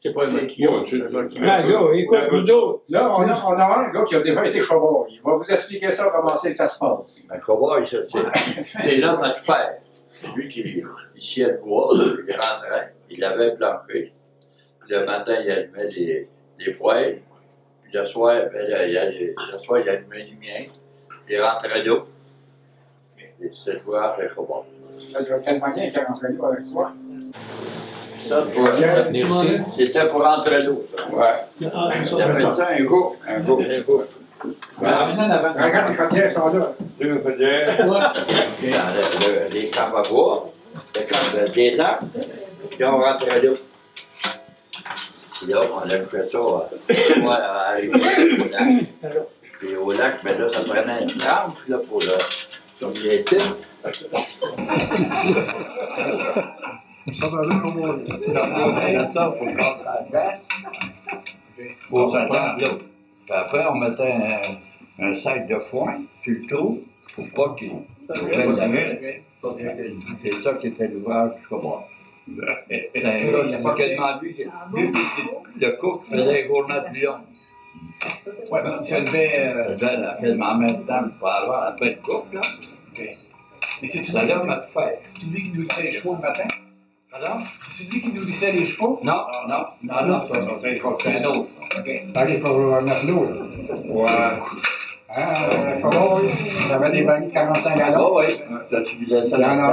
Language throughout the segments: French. C'est pas un mec qui a. Écoute, nous autres. Là, on a un gars qui a déjà été chômage. Il va vous expliquer ça, comment c'est que ça se passe. Un chômage, c'est l'homme à tout faire. C'est lui qui vit ici à Bois, il rentrait, il l'avait planché. Puis le matin, il allumait des poêles. Puis le soir, il allumait les miens. Il rentrait d'eau. Et cette fois, c'est chômage. Ça doit tellement bien qu'il rentrait d'eau avec toi. Ça, c'était pour rentrer d'eau, ça. Ouais. On appelle ça un goût. Un goût. Regarde, les côtières sont là. Deux côtières. Les campes à bois, les campes des arbres, puis on rentrait d'eau. Puis là, on a fait ça à Rivière, au lac. Puis au lac, mais là, ça prenait une rampe, là, pour le... Comme les cibles. Ça va bien comme on ça pour prendre la glace, pour attendre l'eau. Puis après, on mettait un sac de foin sur le trou pour pas qu'il brûle. C'est ça qui était l'ouvrage du chômage. C'est un gars qui n'a pas quasiment vu le cours qui faisait les gourmandes du long. Oui, parce qu'il se levait quasiment en même temps pour avoir après le cours. Mais c'est-tu lui qui nourrissait les chevaux le matin? Alors, c'est lui qui nourrissait les chevaux? Non, non, non, non, c'est un autre. Allez, pour le matelot, là. Ouais. Il avait des banques de 45 à l'heure. Oui, oui. Il y en a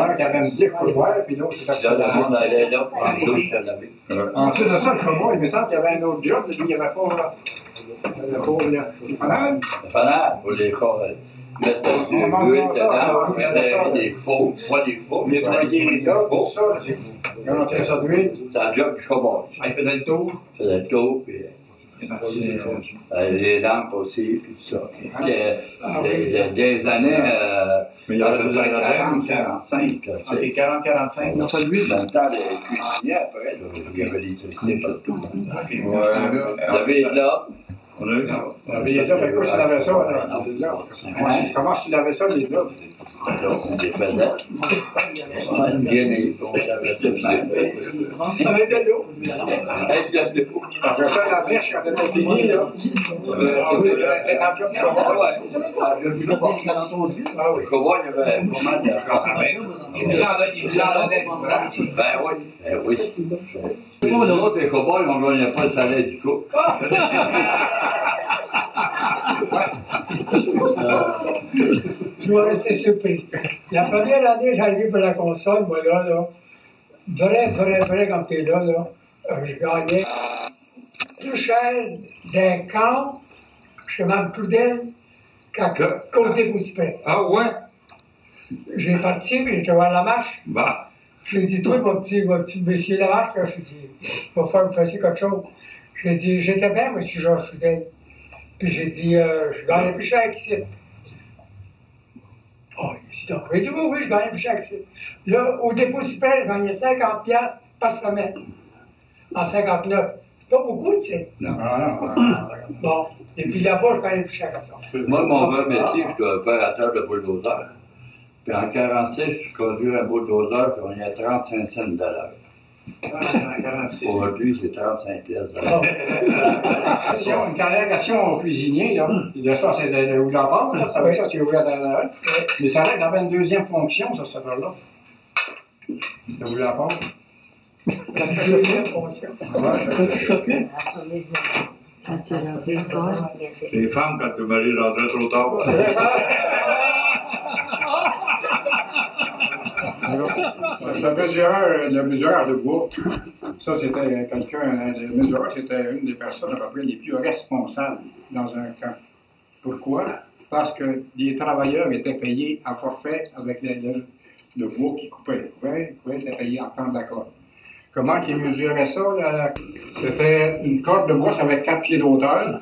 un qui avait me dire pour le voir, puis l'autre, il a fait là, prendre l'eau, ensuite de ça, le chômage, il me semble qu'il y avait un autre job, il n'y avait pas le fanal. Le fanal, pour les cordes. Le temps de l'huile dedans, c'était des faux, pas des faux, mais des faux. Quand on fait ça de l'huile, c'est un job du chômage. Il faisait le tour? Il faisait le tour, puis les lampes aussi, puis tout ça. Des années, mais il y a 40-45. Ok, 40-45. Non, pas de l'huile. Dans le temps, les cuisiniers, après, il y avait l'électricité partout. Vous avez là. On a eu comment s'il avait ça, les gloves? On les faisait. On bien les on avait de l'eau. Après ça, la mèche, quand elle était finie, là. C'est un job de chômage. Ah oui. Le chômage, il y avait vraiment de la il vous en donnait. Ben oui. Nous, on a des cow-boys, on ne gagnait pas le salaire du coup. Tu vas rester surpris. La première année, j'arrive pour la console, moi là, là. Vrai, quand t'es là, là, je gagnais. Plus cher d'un camp, chez Mme Trudel, qu'à côté Boussipet. Ah ouais? J'ai parti, mais j'étais à la marche. Bah. J'ai dit, toi, mon petit monsieur la marche, là, j'ai dit, il va falloir me faire quelque chose. J'ai dit, j'étais bien, monsieur Georges Trudel. Puis j'ai dit, je gagnais plus cher qu'ici. Oh, il donc, j'ai dit, oui, je gagnais plus cher qu'ici. Là, au dépôt super, je gagnais 50$ par semaine. En 59. C'est pas beaucoup, tu sais. Non, non, non. Bon, et puis là-bas, je gagnais plus cher que ça. Moi, mon vrai métier, je suis opérateur de bulldozer. Puis en 46, je conduis un bulldozer, puis on y a 35 cents $. Aujourd'hui, c'est 35 $. Si on a une carrière cuisinier, là, de ça, c'est de où j'en parle, là, ça va être ça, tu es ouvert dans la rue. Mais ça a l'air d'avoir une deuxième fonction, ça, cette affaire-là. De où j'en parle. La deuxième fonction. Ouais. Les femmes, quand le mari rentrait trop tard. Le mesureur de bois, ça c'était quelqu'un, le mesureur c'était une des personnes à peu près les plus responsables dans un camp. Pourquoi? Parce que les travailleurs étaient payés à forfait avec le bois qu'ils coupaient. Ils pouvaient être payés en temps de la corde. Comment ils mesuraient ça? C'était une corde de bois, ça avait 4 pieds d'hauteur,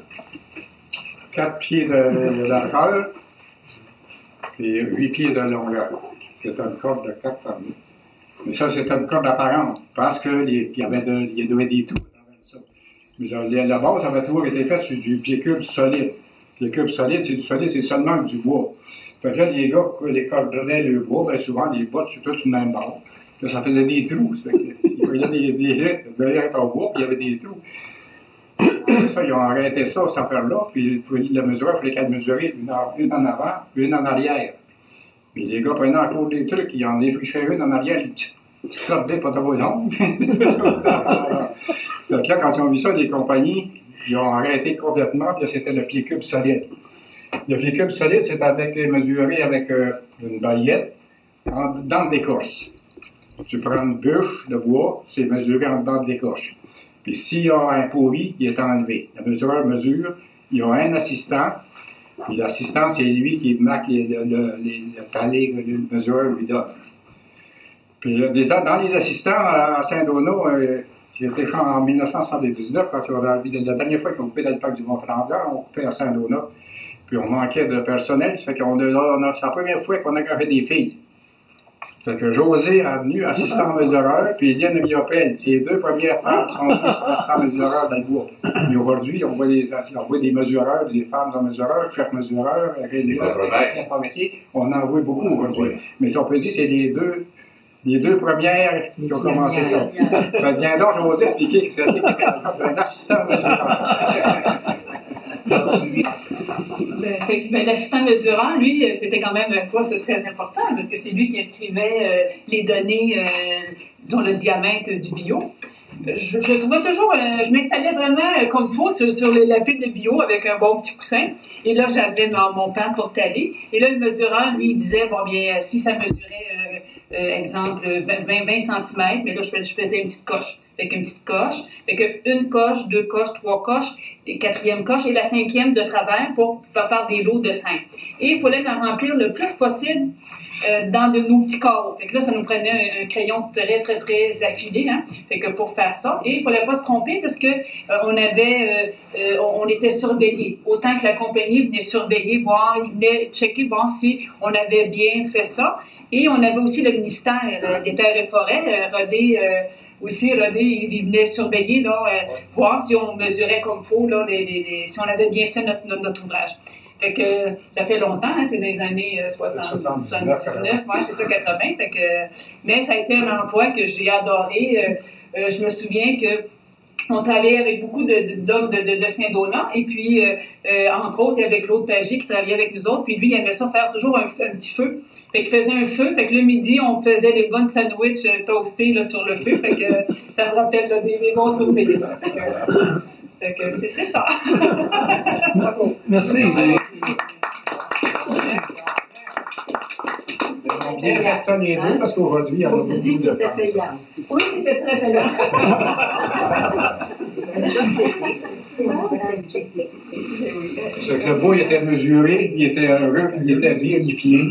4 pieds de largeur et 8 pieds de longueur. C'était une corde de 4 familles. Mais ça, c'était une corde apparente, parce qu'il y avait des trous à travers ça. La base avait toujours été faite sur du pied cube solide. Le pied cube solide, c'est du solide, c'est seulement du bois. Fait que là, les gars, les cordonnaient le bois, bien souvent, les bottes sur toute une même base. Là, ça faisait des trous. puis là, des lettres venaient en bois, puis il y avait des trous. Ça, ils ont arrêté ça, cette affaire-là, puis la mesure, il fallait qu'elle mesurait une en avant, une en arrière. Puis les gars prenaient encore des trucs, ils en effrichaient une en arrière, une petite crotte bête pas trop longue. Donc là, quand ils ont vu ça, les compagnies, ils ont arrêté complètement, puis c'était le pied cube solide. Le pied cube solide, c'est avec mesuré avec une baillette dans l'écorce. Tu prends une bûche de bois, c'est mesuré en dedans de l'écorche. Puis s'il y a un pourri, il est enlevé. Le mesureur mesure, il y a un assistant, puis l'assistant, c'est lui qui marque le palais que le mesureur lui donne. Puis dans les assistants à Saint-Donat, c'était en 1979, quand la dernière fois qu'on coupait dans le parc du Mont-Tremblant, on coupait à Saint-Donat, puis on manquait de personnel, ça fait qu'on c'est la première fois qu'on a gardé des filles. Fait que José est venu assistant mesureur, puis Eliane Miopel. C'est les deux premières femmes qui sont assistants mesureurs dans le bois. Et aujourd'hui, on voit des mesureurs, des femmes en mesureurs, chef mesureur, technicien pharmacie. On en voit beaucoup aujourd'hui. Mais si on peut dire, c'est les deux premières qui ont commencé ça. Fait bien donc, José expliquer que c'est assez un assistant mesureur. L'assistant mesurant, lui, c'était quand même un poste très important parce que c'est lui qui inscrivait les données, disons le diamètre du bio. Je trouvais toujours, je m'installais vraiment comme il faut sur la pile de bio avec un bon petit coussin. Et là, j'avais mon pan pour taler. Et là, le mesurant, lui, il disait, bon bien, si ça mesurait, exemple, 20 cm, mais là, je faisais une petite coche. Avec une petite coche, avec une coche, deux coches, trois coches, et quatrième coche et la cinquième de travers pour faire des lots de 5. Et il fallait en remplir le plus possible dans de nos petits corps. Fait que là, ça nous prenait un crayon très affilé, hein? Fait que pour faire ça, et il fallait pas se tromper parce que on était surveillés. Autant que la compagnie venait surveiller, voir, ils venaient checker, voir si on avait bien fait ça. Et on avait aussi le ministère des Terres et Forêts, René, il venait surveiller, là, voir si on mesurait comme il faut, là, si on avait bien fait notre ouvrage. Fait que ça fait longtemps, hein, c'est dans les années 79, ouais, c'est ça, 80. Fait que, mais ça a été un emploi que j'ai adoré. Je me souviens que on travaillait avec beaucoup d'hommes de Saint-Donat, et puis, entre autres, il y avait Claude Paget qui travaillait avec nous autres, puis lui, il aimait ça faire toujours un petit feu. Fait qu'il faisait un feu, fait que le midi, on faisait des bonnes sandwichs toastés là, sur le feu, fait que ça me rappelle là, des bons souvenirs. Fait que c'est ça. Bravo. Merci. Bien personne les deux, parce qu'aujourd'hui, il y a beaucoup de tu dis que c'était payant aussi. Oui, c'était très payant. Le bois était mesuré, il était heureux, il était vérifié.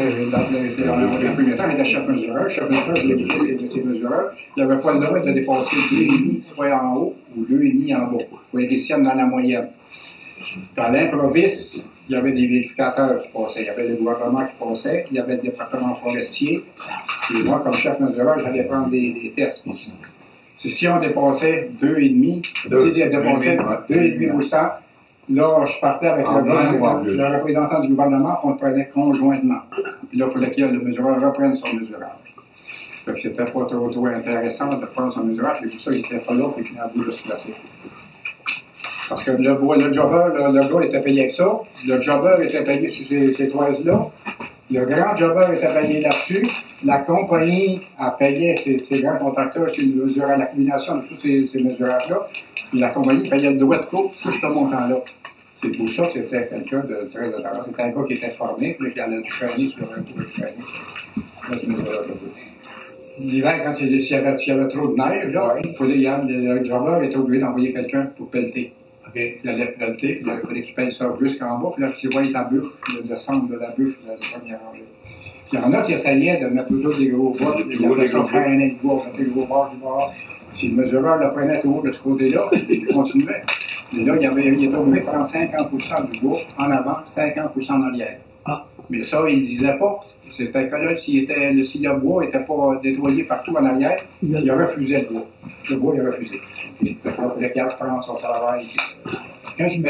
Le premier temps, il était chef mesureur. Chef mesureur, il vérifiait ses mesureurs. Il n'avait pas le droit de dépasser 2,5, soit en haut ou 2,5 en bas. Ou un décième dans la moyenne. Dans l'improviste, il y avait des vérificateurs qui passaient, il y avait le gouvernement qui passait, il y avait le département forestier. Et moi, comme chef mesureur, j'allais prendre des tests. Si on dépassait 2,5, si il dépassait 2,5%, là, je partais avec le représentant du gouvernement, on le prenait conjointement. Puis là, il fallait que le mesureur reprenne son mesurage. Fait que c'était pas trop intéressant de prendre son mesurage, et pour ça, il n'était pas là, puis il a voulu se placer. Parce que le jobber, le gars était payé avec ça, le jobber était payé sur ces toises-là, le grand jobber était payé là-dessus, la compagnie a payé ses grands contracteurs sur l'accumulation de tous ces mesurages-là, puis la compagnie payait le droit de coupe sur ce montant-là. C'est pour ça que c'était quelqu'un de très intéressant. C'était un gars qui était formé, puis qui allait du chaîner sur un coup de chaîner. L'hiver, quand s'il y avait trop de neige, là, le jobber était obligé d'envoyer quelqu'un pour pelleter. Okay. Il allait pelleter, il fallait qu'il paye ça jusqu'en bas, puis là, tu vois, il est en bûche, le centre de la bûche, de la première rangée. Il y en a qui essayaient de mettre autour des gros bois, il y en a qui ont traîné le bois, jeté le gros bord du bord. Si le mesureur le prenait tout haut de ce côté-là, il continuait. Mais là, il était obligé de prendre 50% du bois en avant, 50% en arrière. Ah. Mais ça, il ne disait pas. C'était que là, si le bois n'était pas nettoyé partout en arrière, il refusait le bois. Le bois, il refusait. Il regarde prendre son travail. Quand il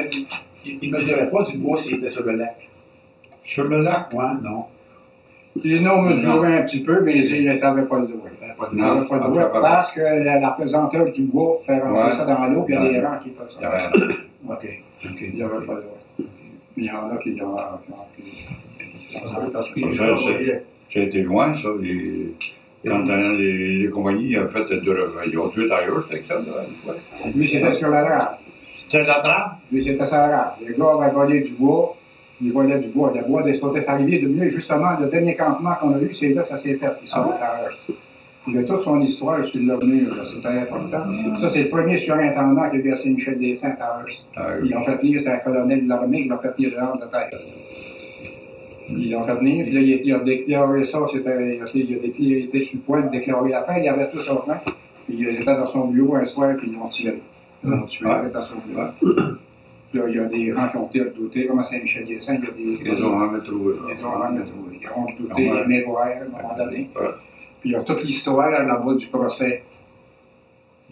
ne mesurait pas du bois, c'était sur le lac. Sur le lac? Oui, non. Il mesurait un petit peu, mais il n'avait pas le droit. pas de bois. Parce que la pesanteur du bois fait rentrer ça dans l'eau, puis il y a des rangs qui font ça. Il n'y avait pas de bois. Il y en a qui ont rempli. Ça a été loin, ça. Quand les compagnies ont fait de ils ont tué d'ailleurs, c'est ça, là. Lui, c'était sur la rame. C'était la rame? Lui, c'était sur la rame. Les gars avaient volé du bois. Ils volaient du bois. Le bois, ils sont arrivés de mieux. Justement, le dernier campement qu'on a eu, c'est là, ça s'est fait. Ils sont Il a toute son histoire sur leur mur, c'est très important. Ça, c'est le premier surintendant qui a versé Michel Descentes à Hearst. Ils l'ont fait venir, c'était un colonel de l'armée, ils l'ont fait venir de l'arme de terre. Ils l'ont fait venir, puis là, il a déclaré ça, il a été sur le point de déclarer la fin, il avait tout son plan. Puis il était dans son bureau un soir, puis ils l'ont tiré. Ils l'ont tué, il était dans son bureau. Là, il y a des gens qui ont été redoutés, comme à Saint-Michel-des-Saints, il y a des... Ils ont vraiment trouvé. Ils ont vraiment trouvé. Ils ont redouté les miroirs, à un moment donné. Puis il y a toute l'histoire là-bas du procès.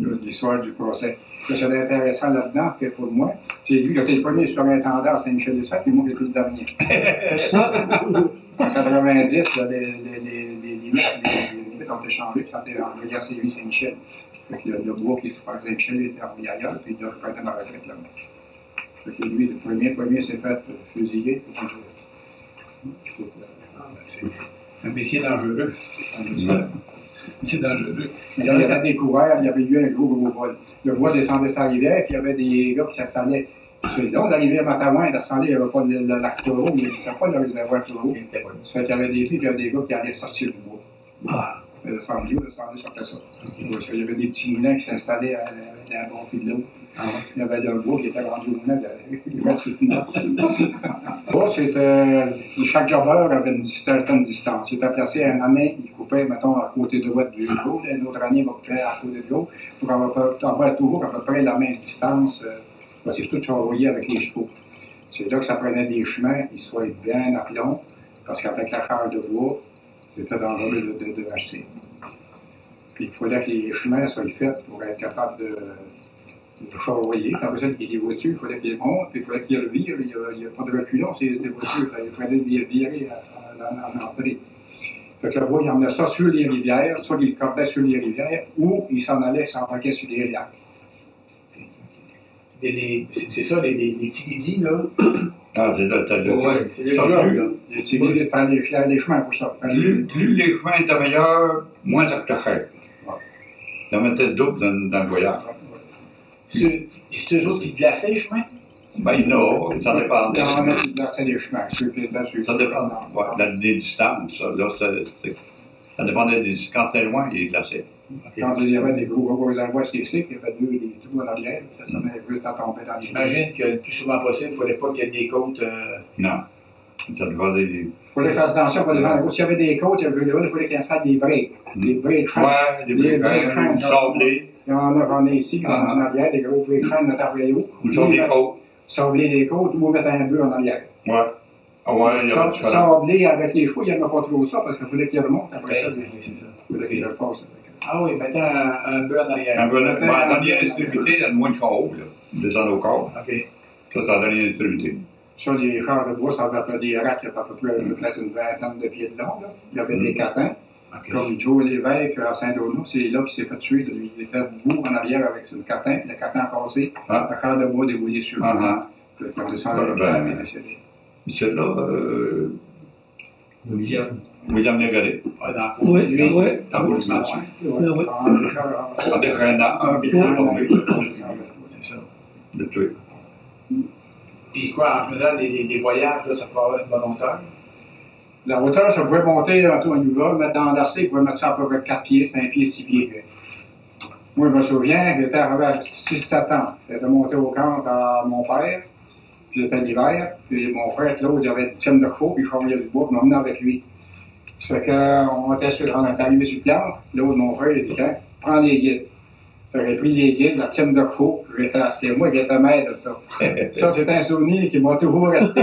L'histoire du procès. Ce qui est intéressant là-dedans, pour moi, c'est lui qui a été le premier surintendant à Saint-Michel-des-Saints, puis moi, j'ai été le dernier. En 90, là, les limites ont échangé, puis on regarde c'est lui, Saint-Michel. Fait qu'il y a le bois qui se passe Saint-Michel, il était envoyé ailleurs, puis il doit reprendre ma retraite là-bas. Fait que lui, le premier s'est fait fusiller. Un métier dangereux. C'est dangereux. Il avait découvert, il y avait eu un gros vol. Le bois descendait sur la rivière, puis il y avait des gars qui s'assalaient. Donc, l'arrivée à Matawan, il n'y avait pas de lac Taureau, il ne savait pas d'avoir Taureau. Ça fait qu'il y avait des filles, puis il y avait des gars qui allaient sortir du bois. Ah. Ils descendaient, sortaient ça. Il y avait des petits moulins qui s'installaient à la bord de l'eau. Il y avait un bois qui était rendu au moulin de chaque jobbeur avait une certaine distance. Il était placé à une année, il coupait, mettons, à côté droit du gros, une autre année, il va couper à côté de l'autre, pour avoir toujours à peu près la même distance. C'est tout surveillé avec les chevaux. C'est là que ça prenait des chemins, ils soient bien à plomb, parce qu'avec la charge de bois, c'était dangereux de verser. Puis il fallait que les chemins soient faits pour être capable de. Le charroyer, quand vous êtes des voitures, il fallait qu'ils montent, puis il fallait qu'ils revirent, il n'y a pas de reculons, c'est des voitures, il fallait les virer à l'entrée. Fait que le bois, il emmenait ça sur les rivières, soit il cordait sur les rivières, ou il s'en allait s'embarquer sur les lacs. C'est ça, les tiridis, là? Ah, c'est le les tiridis, il fallait les chemins pour ça. Plus les chemins étaient meilleurs, moins ça coûtait. Ça mettait double dans le voyage. C'est eux autres qui glaçaient les chemins? Ben non, ça dépend. Normalement, ils glaçaient les chemins. Ça dépend des distances. Ça dépendait des distances. Quand c'était loin, ils glaçaient. Quand il y avait des gros envois cycliques, il y avait des trous en arrière, ça venait juste à tomber dans les chemins. J'imagine que le plus souvent possible, il ne fallait pas qu'il y ait des côtes. Non. Ça dépendait des. Il fallait faire attention pour les gens. S'il y avait des côtes, il fallait qu'il installe des briques. Des briques. Ouais, des briques, des sablés. On est ici, en arrière, des gros péchants de notre arvélo. Ou sabler les côtes. Sabler les côtes ou mettre un bœuf en arrière. Oui. Sabler avec les chevaux, il n'y en a pas trop ça parce qu'il fallait qu'il remonte après ça. Il fallait qu'il repasse. Ah oui, mettre un bœuf en arrière. Un bœuf en arrière. Dans les extrémités, il y a moins de chaos, là. Descendre au corps. OK. Ça donne les extrémités. Sur les chars de bois, ça avait des racks, il y avait à peu près une vingtaine de pieds de long. Il y avait des catins. Okay. Comme Joe Lévesque à Saint-Donat, c'est là qu'il s'est fait tuer. Il était debout en arrière avec le catin, puis le catin passé, la corde de bois déroulée sur le vent. Puis le professeur est décédé. Michel là, William Légaré. Oui, oui. Dans le match. Oui. En dérainant un, puis il est tombé. C'est ça. Le tuer. Puis quoi, en faisant des voyages, ça peut avoir une bonne hauteur? La hauteur, ça pouvait monter là, tout un niveau, mettre dans l'asset, il pouvait mettre ça à peu près 4 pieds, 5 pieds, 6 pieds. Moi, je me souviens, j'étais arrivé à 6-7 ans. J'étais monté au camp à mon père, puis j'étais l'hiver, puis mon frère, Claude, il avait une tienne de chevaux, puis il formait du bois, puis on venait avec lui. Ça fait qu'on était sur, on était arrivé sur le plan, l'autre, mon frère, il a dit, prends les guides. J'aurais pris les guides, la tienne de chevaux, c'est moi qui étais maître de ça. Ça, c'est un souvenir qui m'a toujours resté.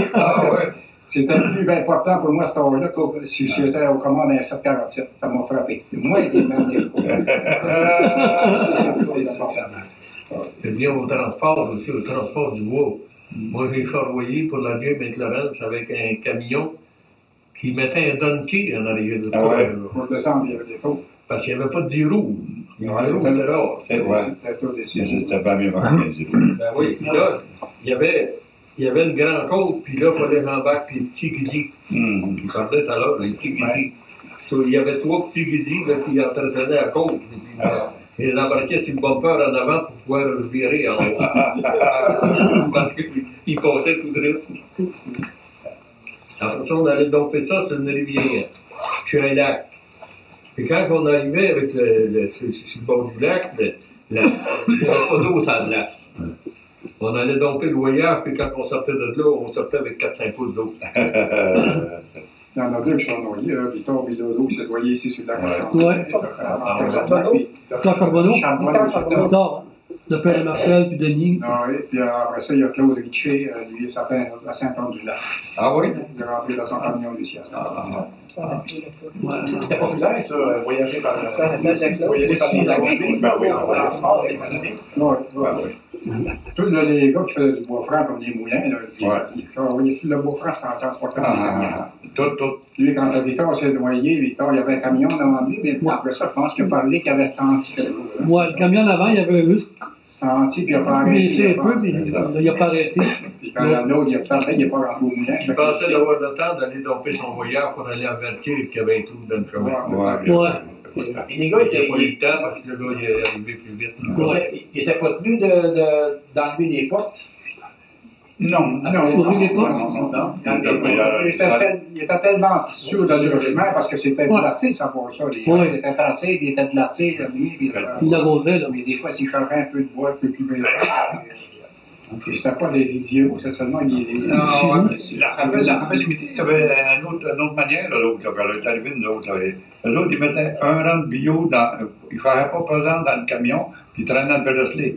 C'était plus important pour moi, cet âge-là, que si j'étais aux commandes d'un 747. Ça m'a frappé. C'est moi qui ai mené le coup. Je viens au transport aussi, au transport du bois. Moi, j'ai charroyé pour la gueule Mainte-Laurence avec un camion qui mettait un donkey en arrière de ça. Pour descendre, il y avait des faux. Parce qu'il n'y avait pas de vie rouge. Ils ont un de l'or. C'est vrai. C'était pas mieux organisé. Ben oui. Puis là, il y avait une grande côte, puis là, il fallait l'embarque, puis le petit guidi. On parlait tout à l'heure, les petits guidis. Il y avait trois petits guidis, puis ils entretenaient la côte. Ils l'embarquaient sur le bumper en avant pour pouvoir le virer en haut. Parce qu'ils passaient tout droit. Après ça, on allait domper ça sur une rivière, sur un lac. Puis quand on arrivait avec sur le bord du lac, il n'y avait pas d'eau sans glace. On allait domper le voyage, puis quand on sortait de là, on sortait avec 4-5 pouces d'eau. Il y en a deux qui sont noyés, Victor Bilodeau qui s'est noyé ici sur le lac. Oui. Docteur Charbonneau. Le père Marcel, puis Denis. Ah oui, puis après ça, il y a Claude Richer, lui, ça fait à Saint-Donat-du-Lac. Ah oui? Il est rentré dans son camion du ciel. C'était populaire, ça, voyager par le lac. Voyager par le lac. Ben oui, on va l'espace économique. Oui. Tous les gars qui faisaient du bois franc comme des moulins, le bois franc, c'est en transportant des camions. Lui, quand Victor s'est noyé, Victor, il y avait un camion devant lui, mais après ça, je pense qu'il a parlé qu'il avait senti. Oui, le camion avant, il avait juste senti, puis il n'a pas arrêté. Il n'a pas arrêté. Puis quand l'autre, il a parlé, il n'est pas rentré au moulin. Il pensait d'avoir le temps d'aller domper son voyage pour aller avertir qu'il y avait un trou dans le chemin. Oui. Et les gars, ils n'avaient pas eu le temps parce que le gars, il est arrivé plus vite. Ils n'étaient pas tenus d'enlever les portes. Non. Il était tellement sûr dans le chemin parce que c'était glacé, ça, pour ça. Il était tracé, il était glacé, la nuit. Il l'abosait, là. Mais des fois, s'il changeait un peu de bois, un peu plus brillant. C'était pas des idiots, c'est seulement des... Non, la famille limitée, il y avait une autre manière, l'autre, quand elle est arrivée, l'autre. Les autres, ils mettaient un rang de bio dans... Ils ne faisaient pas présent dans le camion, puis ils traînaient le bracelet.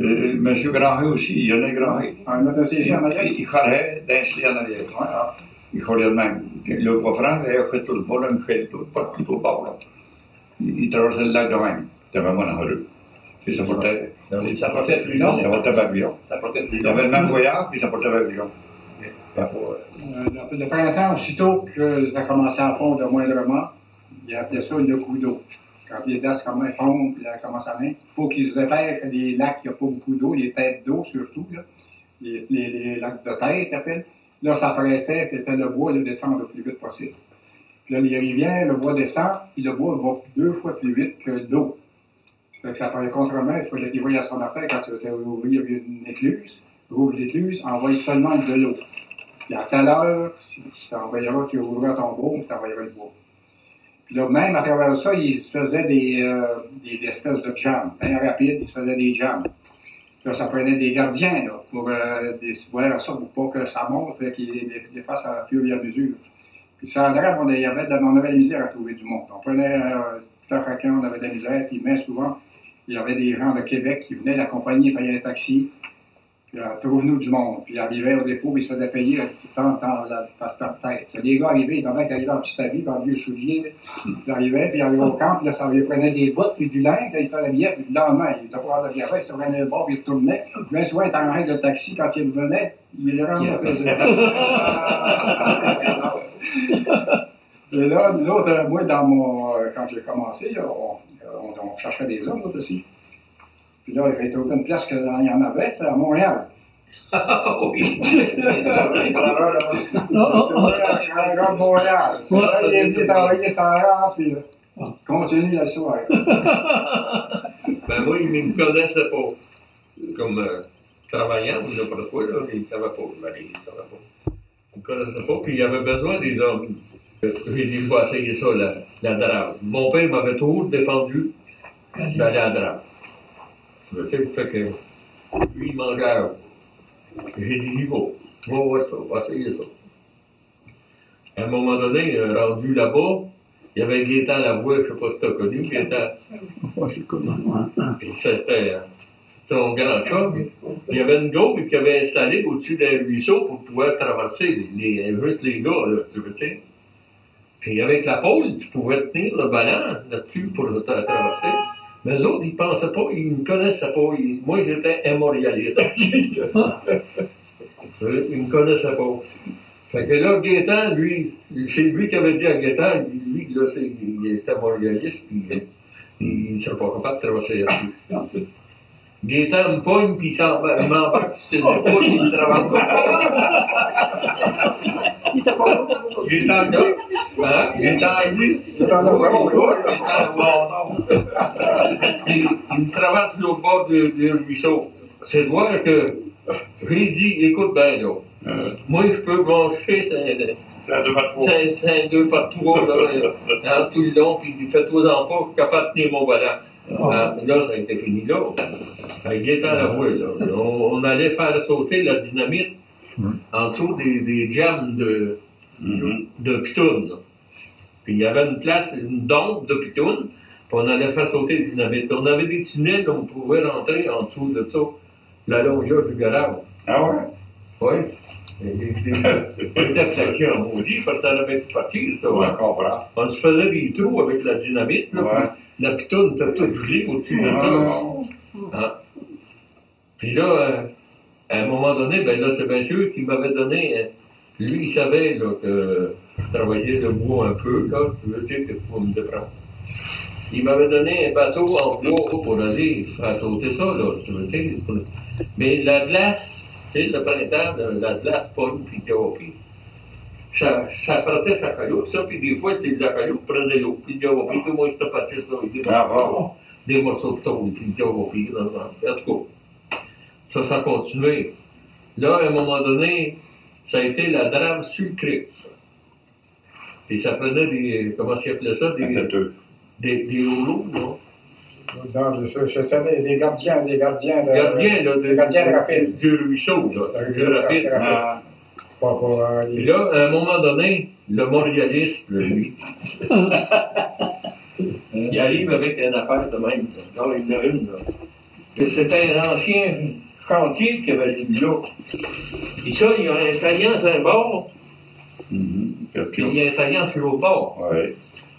M. Granger aussi, il y en a Granger. Il fallait d'inscrire en arrière. Il fallait le même. Le bois franc, il a fait tout le bord, il a fait tout le bord. Il traversait le lac de même. C'était vraiment dangereux. Puis ça portait... Ça portait plus long. Ça portait pavillon. Il y avait le même voyage, puis ça portait pavillon. Le printemps, aussitôt que ça commençait à fondre moindrement, il appelait ça le coup d'eau. Quand les glaces fondent, puis elles commencent à venir, il faut qu'ils se repèrent que les lacs, il n'y a pas beaucoup d'eau, les têtes d'eau surtout, là, les lacs de tête, ils appellent. Là, ça pressait, c'était le bois, le descend le plus vite possible. Puis là, les rivières, le bois descend, puis le bois va 2 fois plus vite que l'eau. Ça fait que ça prend le contre-main, il faut qu'ils voient à son affaire quand ça ouvrir une écluse, ouvre l'écluse, envoie seulement de l'eau. Puis à telle heure, si tu envoyeras, tu ouvriras ton bois, tu envoyeras le bois. Puis là, même à travers ça, ils se faisaient des espèces de jams. Bien rapides, ils se faisaient des jams. Puis là, ça prenait des gardiens, là, pour voir ça, pour pas que ça monte, qu'ils les fassent à fur et à mesure. Puis ça, en grave, on avait de la misère à trouver du monde. On prenait, tout à chacun, on avait de la misère, puis mais souvent, il y avait des gens de Québec qui venaient l'accompagner, payaient un taxi, puis trouve-nous du monde. Puis ils arrivaient au dépôt, puis ils se faisaient payer par tête. Les gars arrivaient, ils devaient arriver en petit habit, par vieux souliers, ils arrivaient, puis ils arrivaient au camp, puis là, ça leur prenait des bottes, puis du linge, là, ils faisaient la bière, puis le lendemain, ils étaient pas à la bière, ils se prenaient le bord, puis ils retournaient. Bien souvent, ils étaient en règle de taxi, quand ils venaient, ils les rendaient Et là, nous autres, moi, quand j'ai commencé, là, on cherchait des hommes aussi. Puis là, j'ai trouvé une place qu'il y en avait, c'est à Montréal. Ah oui! À Montréal. Il est venu t'envoyer sa rare, puis continue la soirée. Ben oui, mais ils ne me connaissaient pas. Comme travaillant, je ne sais pas quoi, là, ils ne savaient pas. Ils ne me connaissaient pas, puis ils avaient besoin des hommes. J'ai dit, je vais essayer ça, la drave. Mon père m'avait toujours défendu d'aller à la drave. Je sais, fait que lui, il m'engage. J'ai dit, j'y vais. Moi, on va ça, on va essayer ça. À un moment donné, rendu là-bas, il y avait Gaétan Lavoie, je ne sais pas si tu as connu, Gaétan. Moi, je le connais, moi. Puis c'était son grand chum. Il y avait une gomme qui avait installé au-dessus d'un ruisseau pour pouvoir traverser juste les gars, là, tu sais. Puis avec la pôle, tu pouvais tenir le ballon là-dessus pour le traverser. Mais eux autres, ils ne pensaient pas, ils ne me connaissaient pas. Moi, j'étais un montréaliste. Ils ne me connaissaient pas. Fait que là, Gaétan, lui, c'est lui qui avait dit à Gaétan, lui, Yo sé que estamos realistes et ils ne sont pas capables de traverser la rue. Gaétan me pogne, puis il m'embarque, c'est une fois qu'il ne travaille pas. Il t'a pas compris. Gaétan me pogne. Il traverse l'autre bord du ruisseau. C'est voir que j'ai dit, écoute bien là, moi je peux brancher Saint-Deux par trois là, tout le long, puis il fait trois enfants, je suis capable de tenir mon ballon. Là, ça a été fini là. Gaétan l'avouait là. On allait faire sauter la dynamite en dessous des jams de pitoune. Puis il y avait une place, une dompe de pitoune, puis on allait faire sauter la dynamite. On avait des tunnels qu'on pouvait rentrer en dessous de ça, la longueur du garage. Ah ouais? Oui. C'était flaqué en maudit parce que ça n'avait plus parti, ça. On se faisait des trous avec la dynamite. La pitoune était toute gelée au-dessus de ça. Puis là, à un moment donné, ben là, c'est bien sûr qu'il m'avait donné. Lui, il savait là, que je travaillais le bois un peu, là, tu veux dire que je pouvais me déprendre. Il m'avait donné un bateau en bois pour aller faire sauter ça, là, tu veux dire. Mais la glace, tu sais, le printemps, la glace pogne, puis diawapi, ça frottait sa caloupe, ça, puis des fois, la caloupe prenait l'eau, puis diawapi, puis moi, je te partais ça, des morceaux de tôle, puis diawapi, en tout cas, ça continuait. Là, à un moment donné, ça a été la drave sucrée. Et ça prenait des. Comment s'y appelait ça? Des rouleaux, non? Des gardiens. Des gardiens, rapides. Du ruisseau, là. Du rapide. Et là, à un moment donné, le Montréaliste, lui, il arrive avec une affaire de même. Là, il en a une, là. C'était un ancien chantier qui avait dit là. Et ça, il y a une faïence d'un bord, puis il y a une faïence sur l'autre bord. Ouais.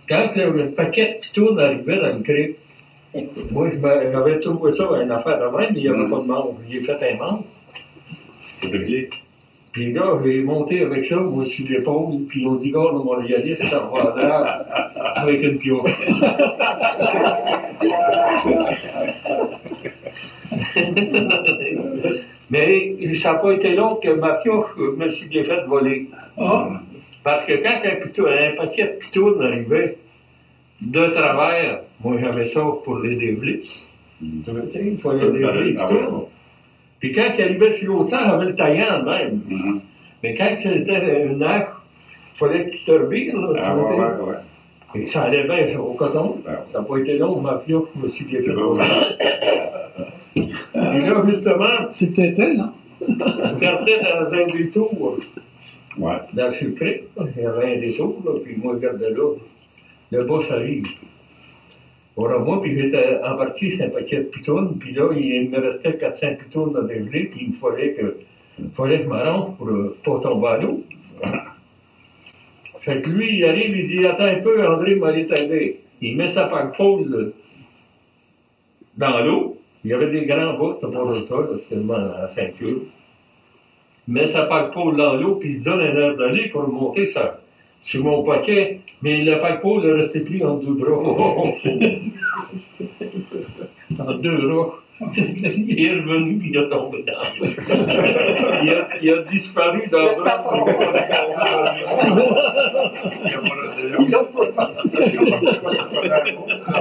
Quand le paquet qui tourne arrivait dans le crêpe, moi, j'avais trouvé ça une affaire de même, mais il n'y avait pas de membre. J'ai fait un membre. Puis là, j'ai monté avec ça, moi, sur l'épaule, puis on dit, oh, le Montréaliste, ça va là, avec une pioche. Mais ça n'a pas été long que ma pioche me suis bien fait voler. Parce que quand un paquet de pitounes arrivait de travers, moi j'avais ça pour les déveler. Il faut les déveler les pitounes. Puis quand il arrivait sur l'autre sens, j'avais le taillant même. Mais quand c'était une hache, il fallait que tu te revires, là. Et ça allait bien au coton. Ça n'a pas été long, ma pioche me suis bien fait voler. Et là, justement, c'est peut-être elle, hein? Je gardais dans un détour, dans le sucré, il y avait un détour, là, puis moi, je gardais là, le boss arrive. Voilà, moi, puis j'étais embarqué sur un paquet de pitounes, puis là, il me restait 400 pitounes à dégeler, puis il fallait que je m'arrange pour ne pas tomber à l'eau. Fait que lui, il arrive, il dit, attends un peu, André m'a l'étalé. Il met sa pancole dans l'eau. Il y avait des grands voûtes pour le sol, seulement à ceinture. Mais ça pack-pole dans l'eau, puis il se donne un air d'aller pour monter ça sur mon paquet. Mais le pack-pole est resté pris en deux bras. En deux bras. Il est revenu, puis il est tombé dans l'eau. Il a disparu dans le bras.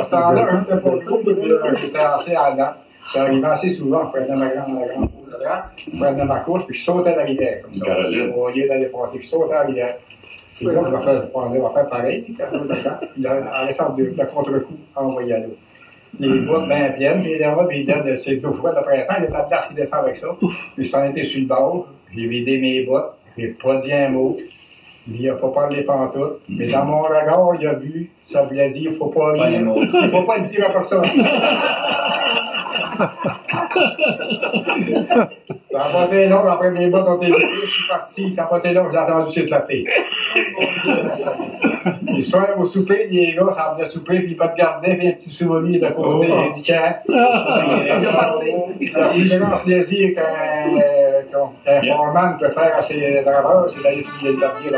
Ça en a un de mon groupe qui était assez allant. Ça arrivait assez souvent, je prenais ma grande cour là-dedans, je prenais ma course, puis je sautais à la rivière, comme ça. Au lieu d'aller passer, je sautais à la rivière. C'est là qu'on va faire pareil, puis en restant de contre-coup, envoyé à l'eau. Les bottes bien viennent, mais les robes, ils viennent, c'est deux fois, le printemps, il y a de la place qui descend avec ça. Puis j'en étais sur le bord, j'ai vidé mes bottes, j'ai pas dit un mot. Il n'a pas peur des pantoutes, mais dans mon regard, il a vu, ça voulait dire, il ne faut pas rire. Il ne faut pas le dire à personne. Ça n'a pas été long, après mes bottes ont été vidées, je suis parti, ça n'a pas été long, j'ai entendu s'éclater. Le soir au souper, il est là, ça venait souper, puis il va te garder, puis un petit souvenir de côté indiquant. C'est un plaisir donc normalement, de faire à ses draveurs, c'est d'aller se bouger le dernier.